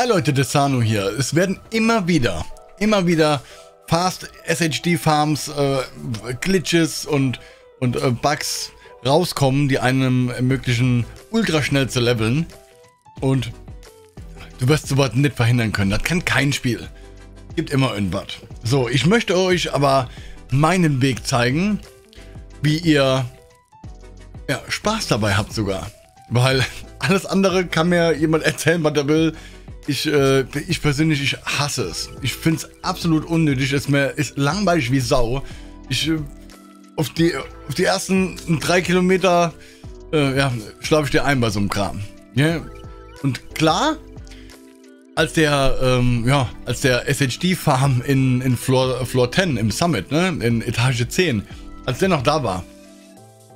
Hi Leute, Desano hier. Es werden immer wieder Fast SHD Farms, Glitches und Bugs rauskommen, die einem ermöglichen, ultraschnell zu leveln. Und du wirst sowas nicht verhindern können. Das kann kein Spiel. Gibt immer irgendwas. So, ich möchte euch aber meinen Weg zeigen, wie ihr ja, Spaß dabei habt sogar. Weil alles andere kann mir jemand erzählen, was er will. Ich persönlich, ich hasse es. Ich finde es absolut unnötig. Es ist langweilig wie Sau. Auf die ersten 3 Kilometer ja, schlafe ich dir ein bei so einem Kram. Yeah. Und klar, als der SHD-Farm in Floor 10 im Summit, ne, in Etage 10, als der noch da war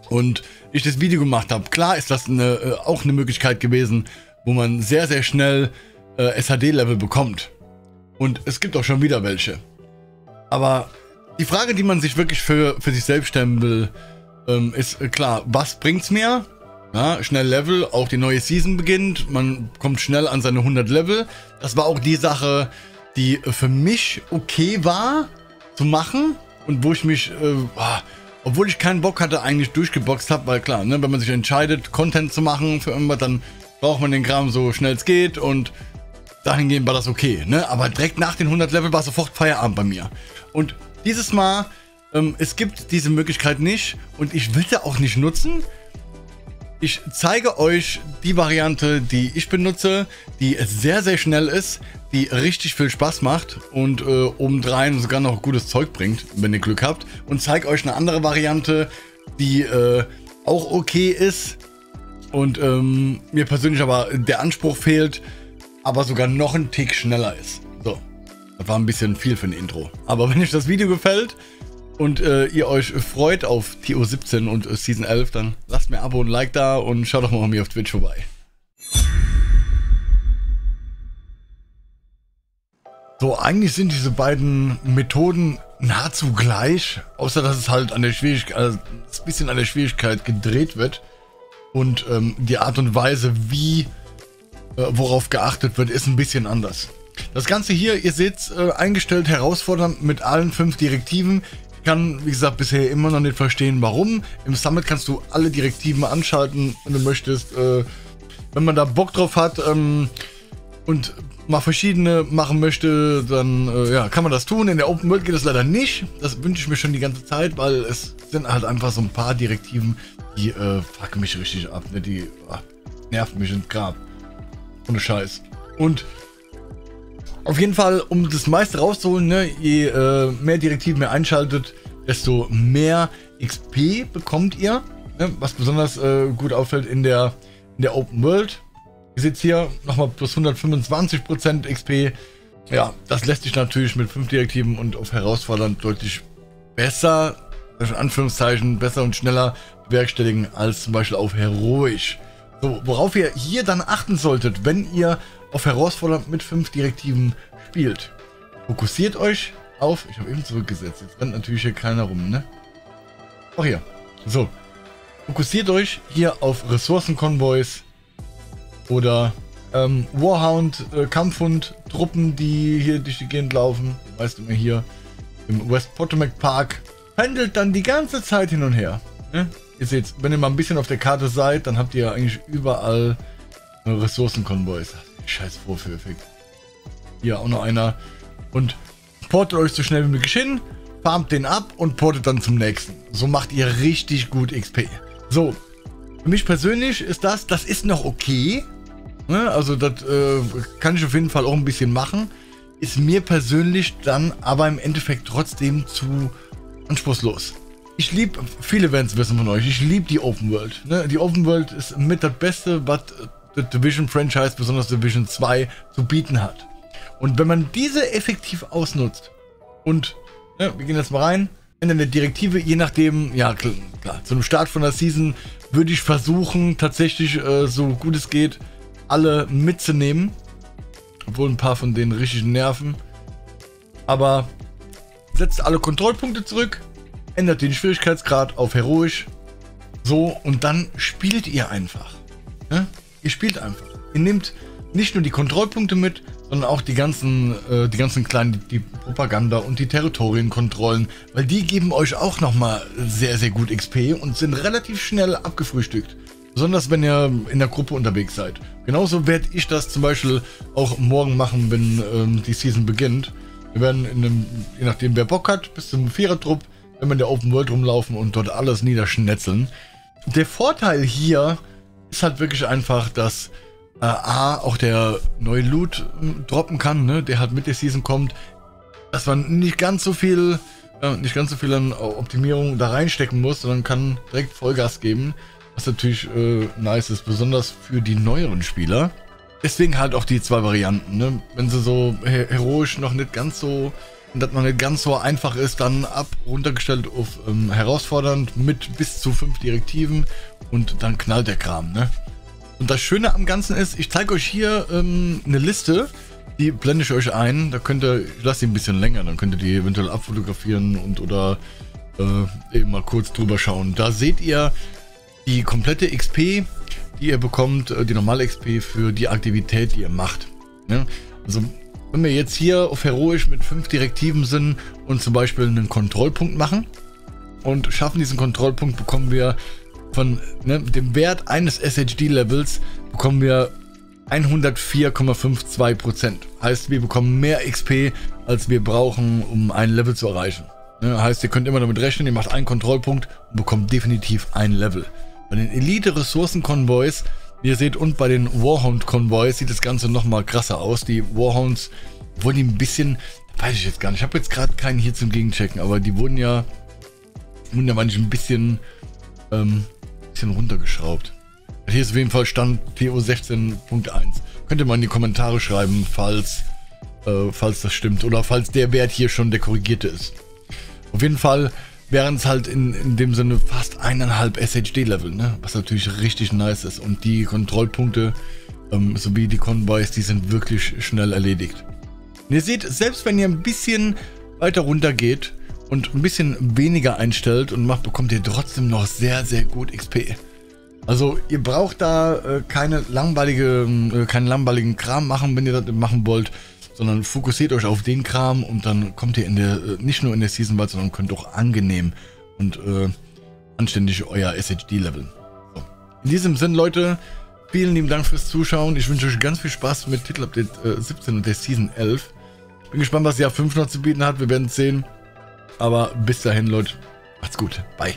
und ich das Video gemacht habe, klar ist das auch eine Möglichkeit gewesen, wo man sehr, sehr schnell SHD-Level bekommt. Und es gibt auch schon wieder welche. Aber die Frage, die man sich wirklich für sich selbst stellen will, ist klar, was bringt's mir? Ja, schnell Level, auch die neue Season beginnt, man kommt schnell an seine 100 Level. Das war auch die Sache, die für mich okay war zu machen und wo ich mich, obwohl ich keinen Bock hatte, eigentlich durchgeboxt habe, weil klar, ne, wenn man sich entscheidet, Content zu machen für irgendwas, dann braucht man den Kram so schnell es geht und dahingehend war das okay, ne? Aber direkt nach den 100 Level war sofort Feierabend bei mir. Und dieses Mal, es gibt diese Möglichkeit nicht und ich will sie auch nicht nutzen. Ich zeige euch die Variante, die ich benutze, die sehr, sehr schnell ist, die richtig viel Spaß macht und obendrein sogar noch gutes Zeug bringt, wenn ihr Glück habt. Und zeige euch eine andere Variante, die auch okay ist und mir persönlich aber der Anspruch fehlt, aber sogar noch einen Tick schneller ist. So, das war ein bisschen viel für ein Intro. Aber wenn euch das Video gefällt und ihr euch freut auf TU17 und Season 11, dann lasst mir ein Abo und ein Like da und schaut doch mal bei mir auf Twitch vorbei. So, eigentlich sind diese beiden Methoden nahezu gleich, außer dass es halt an der Schwierigkeit, also ein bisschen an der Schwierigkeit gedreht wird und die Art und Weise, wie worauf geachtet wird, ist ein bisschen anders. Das Ganze hier, ihr seht es, eingestellt herausfordernd mit allen 5 Direktiven. Ich kann, wie gesagt, bisher immer noch nicht verstehen, warum. Im Summit kannst du alle Direktiven anschalten, wenn du möchtest. Wenn man da Bock drauf hat und mal verschiedene machen möchte, dann ja, kann man das tun. In der Open World geht das leider nicht. Das wünsche ich mir schon die ganze Zeit, weil es sind halt einfach so ein paar Direktiven, die fucken mich richtig ab. Ne? Die nerven mich ins Grab. Ohne Scheiß. Und auf jeden Fall, um das meiste rauszuholen, ne, je mehr Direktiven ihr einschaltet, desto mehr XP bekommt ihr. Ne, was besonders gut auffällt in der Open World. Ihr seht hier nochmal plus 125% XP. Ja, das lässt sich natürlich mit 5 Direktiven und auf herausfordernd deutlich besser, in Anführungszeichen, besser und schneller bewerkstelligen als zum Beispiel auf heroisch. So, worauf ihr hier dann achten solltet, wenn ihr auf herausfordernd mit 5 Direktiven spielt. Fokussiert euch auf... Ich habe eben zurückgesetzt. Jetzt rennt natürlich hier keiner rum, ne? Auch hier. So. Fokussiert euch hier auf Ressourcenkonvois oder Warhound, Kampfhund, Truppen, die hier durch die Gegend laufen. Die meisten immer hier im West Potomac Park. Pendelt dann die ganze Zeit hin und her, ne? Ihr seht, wenn ihr mal ein bisschen auf der Karte seid, dann habt ihr eigentlich überall Ressourcenkonvois. Scheiß Vorführeffekt. Hier auch noch einer. Und portet euch so schnell wie möglich hin, farmt den ab und portet dann zum nächsten. So macht ihr richtig gut XP. So, für mich persönlich ist das ist noch okay. Also das kann ich auf jeden Fall auch ein bisschen machen. Ist mir persönlich dann aber im Endeffekt trotzdem zu anspruchslos. Ich liebe, viele werden es wissen von euch, ich liebe die Open World. Ne? Die Open World ist mit das Beste, was das Division-Franchise, besonders Division 2, zu bieten hat. Und wenn man diese effektiv ausnutzt und, ne, wir gehen jetzt mal rein, ändern der Direktive, je nachdem, ja klar, zum Start von der Season würde ich versuchen, tatsächlich so gut es geht, alle mitzunehmen. Obwohl ein paar von denen richtig nerven. Aber setzt alle Kontrollpunkte zurück. Ändert den Schwierigkeitsgrad auf heroisch. So, und dann spielt ihr einfach. Ne? Ihr spielt einfach. Ihr nehmt nicht nur die Kontrollpunkte mit, sondern auch die ganzen kleinen, die Propaganda und die Territorienkontrollen, weil die geben euch auch nochmal sehr, sehr gut XP und sind relativ schnell abgefrühstückt. Besonders wenn ihr in der Gruppe unterwegs seid. Genauso werde ich das zum Beispiel auch morgen machen, wenn die Season beginnt. Wir werden, je nachdem wer Bock hat, bis zum Vierer-Trupp, wenn wir in der Open World rumlaufen und dort alles niederschnetzeln. Der Vorteil hier ist halt wirklich einfach, dass A, auch der neue Loot droppen kann, ne, der halt mit der Season kommt, dass man nicht ganz so viel, an Optimierung da reinstecken muss, sondern kann direkt Vollgas geben. Was natürlich nice ist, besonders für die neueren Spieler. Deswegen halt auch die zwei Varianten, ne? Wenn sie so heroisch noch nicht ganz so, dass man nicht ganz so einfach ist, dann ab runtergestellt auf herausfordernd mit bis zu 5 Direktiven und dann knallt der Kram, ne? Und das Schöne am Ganzen ist, ich zeige euch hier eine Liste, die blende ich euch ein. Da könnt ihr, ich lasse die ein bisschen länger, dann könnt ihr die eventuell abfotografieren und oder eben mal kurz drüber schauen. Da seht ihr die komplette XP, die ihr bekommt, die normale XP für die Aktivität, die ihr macht. Ne? Also wenn wir jetzt hier auf heroisch mit 5 Direktiven sind und zum Beispiel einen Kontrollpunkt machen und schaffen diesen Kontrollpunkt, bekommen wir von dem Wert eines SHD-Levels bekommen wir 104,52%. Heißt, wir bekommen mehr XP, als wir brauchen, um ein Level zu erreichen. Ne? Heißt, ihr könnt immer damit rechnen, ihr macht einen Kontrollpunkt und bekommt definitiv ein Level. Bei den Elite-Ressourcen-Konvois, wie ihr seht, und bei den Warhound-Konvois sieht das Ganze nochmal krasser aus. Die Warhounds wurden ein bisschen, weiß ich jetzt gar nicht, ich habe jetzt gerade keinen hier zum Gegenchecken, aber die wurden ja manchmal ein bisschen runtergeschraubt. Hier ist auf jeden Fall Stand TU16.1. Könnt ihr mal in die Kommentare schreiben, falls das stimmt oder falls der Wert hier schon der korrigierte ist. Auf jeden Fall wären es halt in dem Sinne fast 1,5 SHD-Level, ne? Was natürlich richtig nice ist. Und die Kontrollpunkte sowie die Konvois, die sind wirklich schnell erledigt. Und ihr seht, selbst wenn ihr ein bisschen weiter runter geht und ein bisschen weniger einstellt und macht, bekommt ihr trotzdem noch sehr, sehr gut XP. Also ihr braucht da keinen langweiligen Kram machen, wenn ihr das machen wollt, sondern fokussiert euch auf den Kram und dann kommt ihr nicht nur in der Season weit, sondern könnt auch angenehm und anständig euer SHD leveln. So. In diesem Sinn, Leute, vielen lieben Dank fürs Zuschauen. Ich wünsche euch ganz viel Spaß mit Titelupdate 17 und der Season 11. Bin gespannt, was Jahr 5 noch zu bieten hat. Wir werden es sehen. Aber bis dahin, Leute, macht's gut. Bye.